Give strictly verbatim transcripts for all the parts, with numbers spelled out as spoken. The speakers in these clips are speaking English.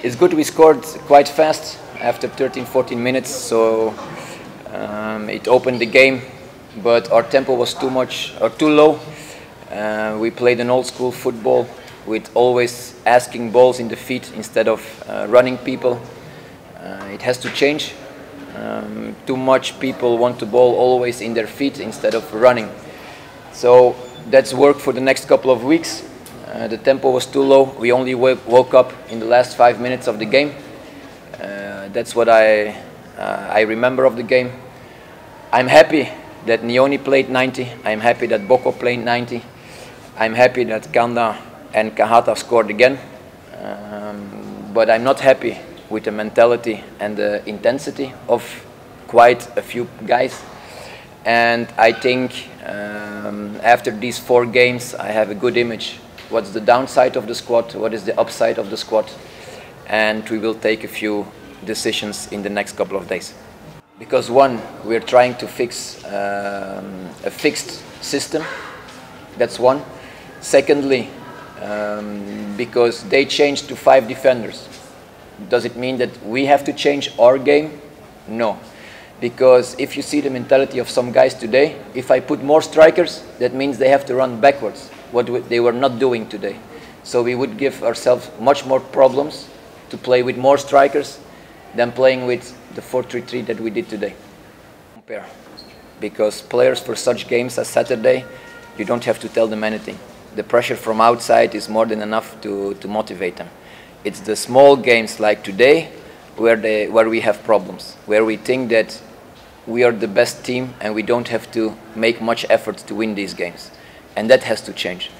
it's good we scored quite fast after thirteen fourteen minutes, so um, it opened the game, but our tempo was too much or too low. Uh, we played an old-school football with always asking balls in the feet instead of uh, running people. Uh, it has to change. Um, too much people want the ball always in their feet instead of running. So that's work for the next couple of weeks. Uh, the tempo was too low. We only woke up in the last five minutes of the game. Uh, that's what I, uh, I remember of the game. I'm happy that Nioni played ninety. I'm happy that Boko played ninety. I'm happy that Kanda and Kahata scored again. Um, but I'm not happy with the mentality and the intensity of quite a few guys. And I think um, after these four games, I have a good image. What's the downside of the squad? What is the upside of the squad? And we will take a few decisions in the next couple of days. Because one, we're trying to fix um, a fixed system. That's one. Secondly, um, because they changed to five defenders. Does it mean that we have to change our game? No. Because if you see the mentality of some guys today, if I put more strikers, that means they have to run backwards, what they were not doing today. So we would give ourselves much more problems to play with more strikers than playing with the four three three that we did today. Compare. Because players for such games as Saturday, you don't have to tell them anything. The pressure from outside is more than enough to, to motivate them. It's the small games like today where, they, where we have problems, where we think that we are the best team and we don't have to make much effort to win these games. And that has to change.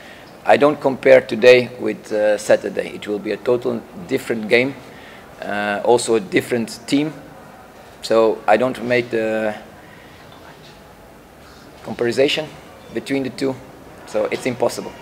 I don't compare today with uh, Saturday. It will be a total different game, uh, also a different team. So I don't make the comparison between the two, so it's impossible.